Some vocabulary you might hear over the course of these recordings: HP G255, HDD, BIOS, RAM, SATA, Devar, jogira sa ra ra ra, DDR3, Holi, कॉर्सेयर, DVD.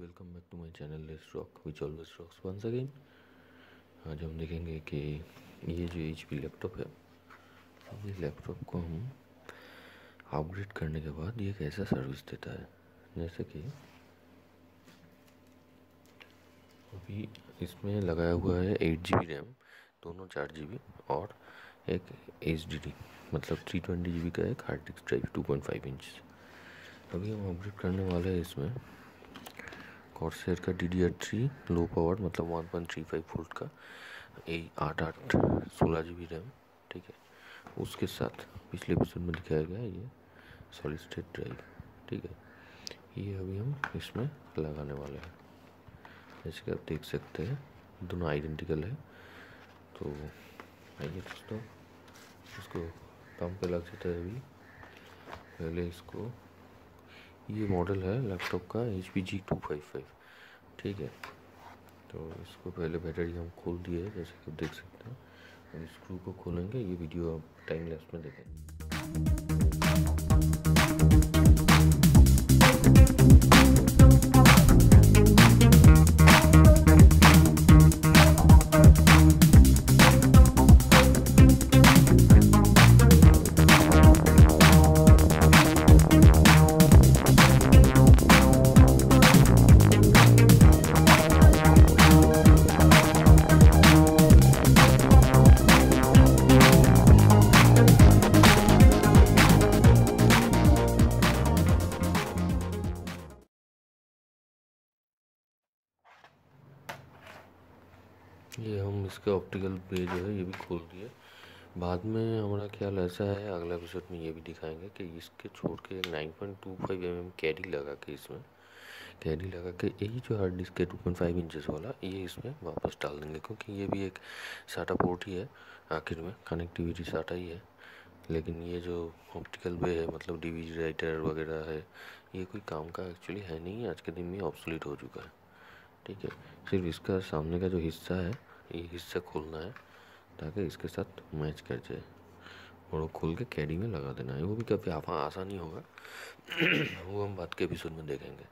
Welcome back to my channel let's rock which always rocks once again. आज हम देखेंगे कि ये जो HP लैपटॉप है, अब इस लैपटॉप को हम अपग्रेड करने के बाद ये कैसा सर्विस देता है। जैसे कि अभी इसमें लगाया हुआ है 8 GB रैम, दोनों 4 GB और एक HDD मतलब 320 GB का एक हार्ड डिस्क ड्राइव 2.5 इंच। अभी हम अपग्रेड करने वाले हैं इसमें कॉर्सेयर का DDR3 लो पावर मतलब 1.35 वोल्ट का 16 GB रैम, ठीक है। उसके साथ पिछले एपिसोड में दिखाया गया ये सॉलिड स्टेट ड्राइव, ठीक है, ये अभी हम इसमें लगाने वाले हैं। जैसे कि आप देख सकते हैं दोनों आइडेंटिकल है, तो आइए दोस्तों इसको काम पे लग जाता है। अभी पहले इसको, ये मॉडल है लैपटॉप का HP G255, ठीक है। तो इसको पहले बैटरी हम खोल दिए है, जैसे कि आप देख सकते हैं, और स्क्रू को खोलेंगे। ये वीडियो आप टाइम लैप्स में देखेंगे। ये हम इसका ऑप्टिकल पे जो है ये भी खोल दिए। बाद में हमारा ख्याल ऐसा है अगला एपिसोड में ये भी दिखाएंगे कि इसके छोड़ के 9.25 mm कैरी लगा के, इसमें कैरी लगा के यही जो हार्ड डिस्क के 2.5 इंचेस वाला ये इसमें वापस डाल देंगे, क्योंकि ये भी एक SATA पोर्ट ही है, आखिर में कनेक्टिविटी SATA ही है। लेकिन ये जो ऑप्टिकल वे है मतलब DVD राइटर वगैरह है, ये कोई काम का एक्चुअली है नहीं, आज के दिन में ऑब्सोलीट हो चुका है, ठीक है। सिर्फ इसका सामने का जो हिस्सा है ये हिस्सा खोलना है ताकि इसके साथ मैच कर जाए, और वो खोल के कैरी में लगा देना है। वो भी काफ़ी आसानी होगा, वो हम बाद के एपिसोड में देखेंगे।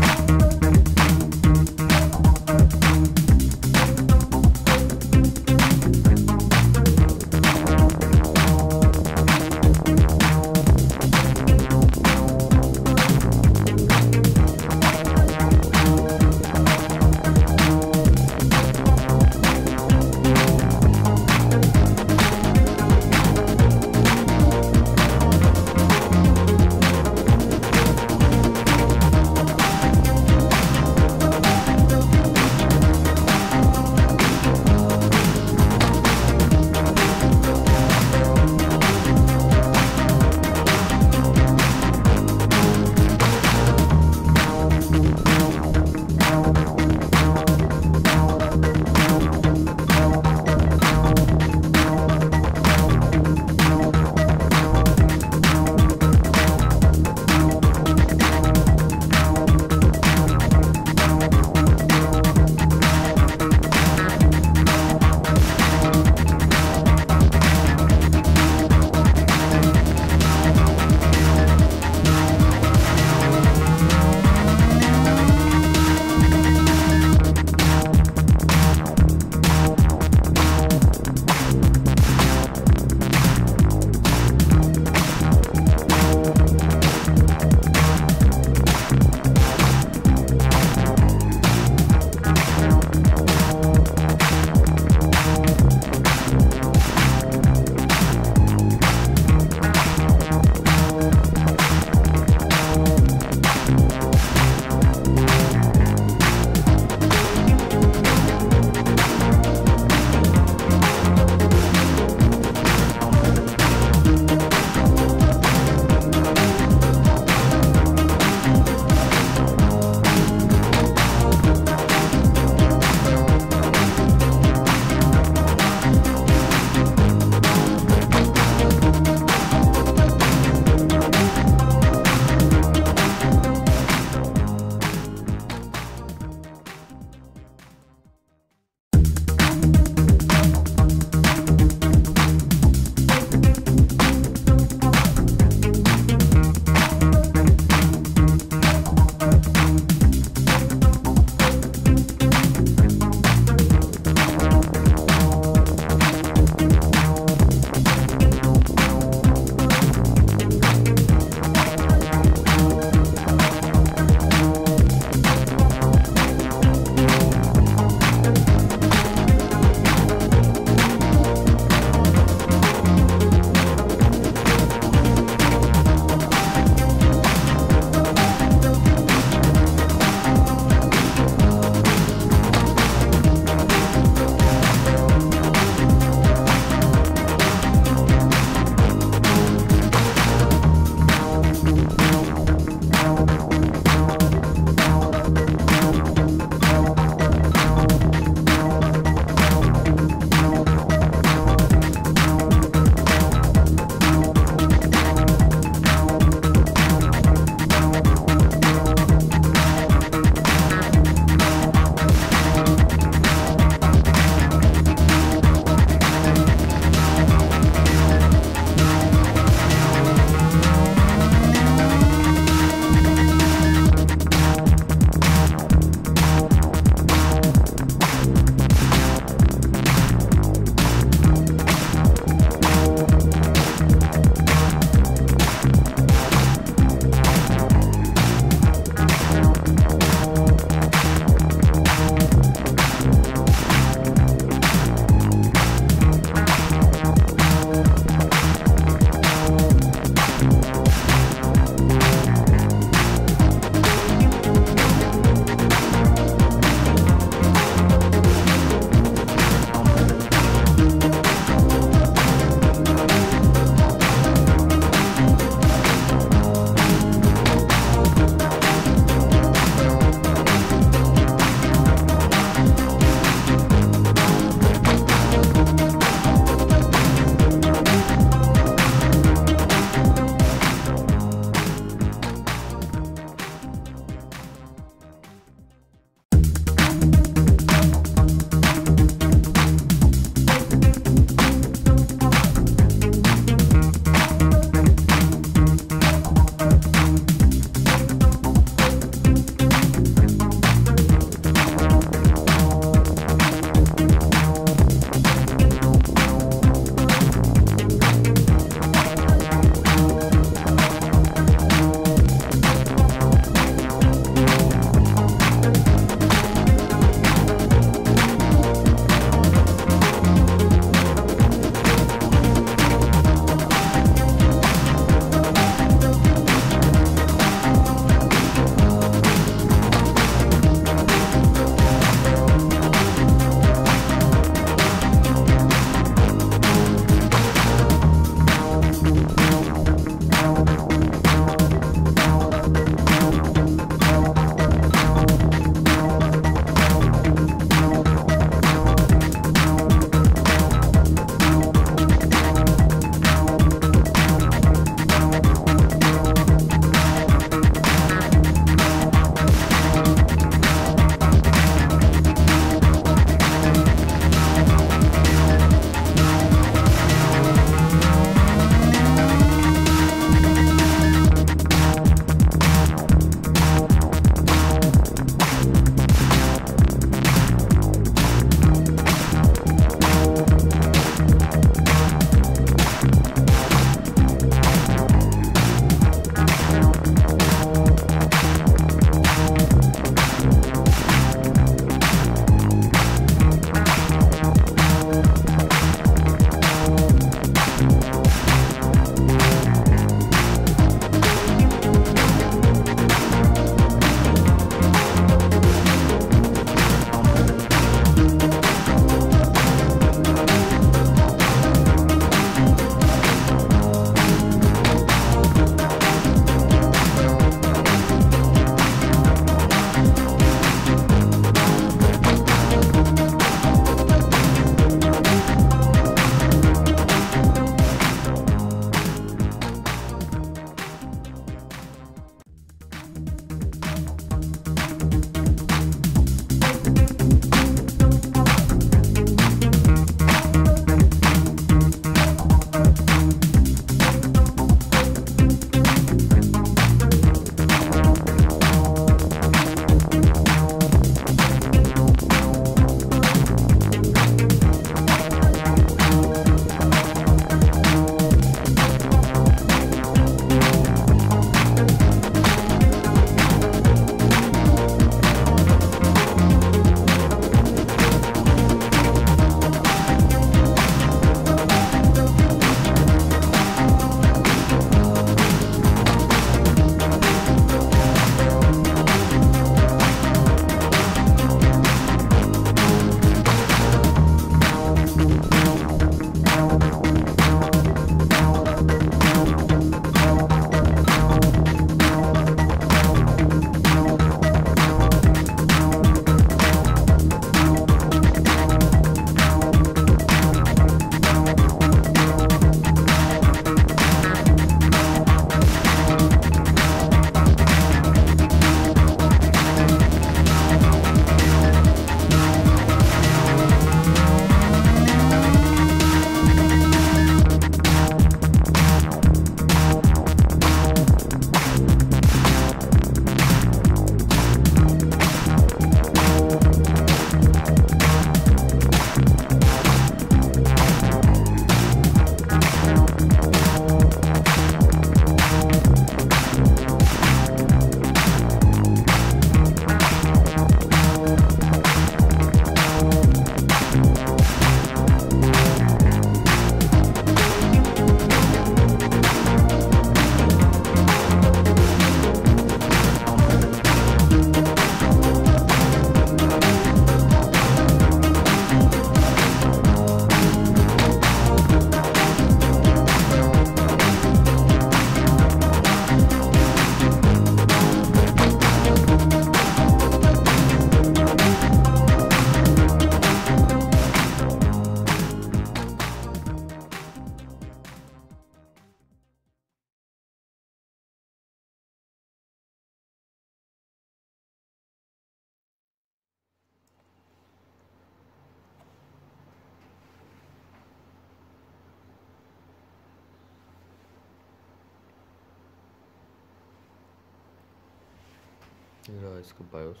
ये रहा इसका बायोस,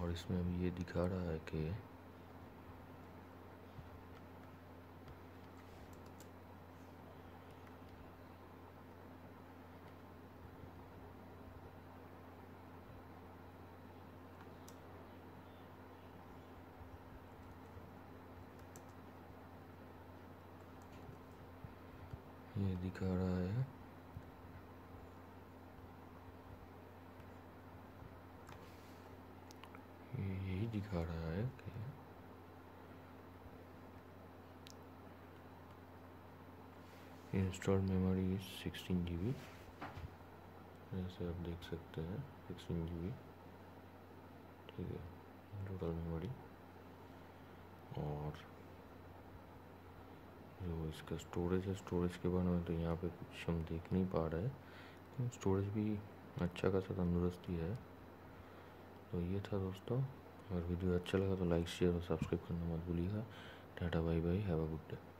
और इसमें हम ये दिखा रहा है कि ये दिखा रहा है यही दिखा रहा है कि इंस्टॉल मेमोरी 16 GB, जैसे आप देख सकते हैं 16 GB, ठीक है टोटल मेमोरी। और जो इसका स्टोरेज है, स्टोरेज के बारे में तो यहाँ पे कुछ हम देख नहीं पा रहे हैं, स्टोरेज भी अच्छा खासा तंदुरुस्त ही है। तो ये था दोस्तों, अगर वीडियो अच्छा लगा तो लाइक शेयर और सब्सक्राइब करना मत भूलिएगा। Tata bye bye, have a good day.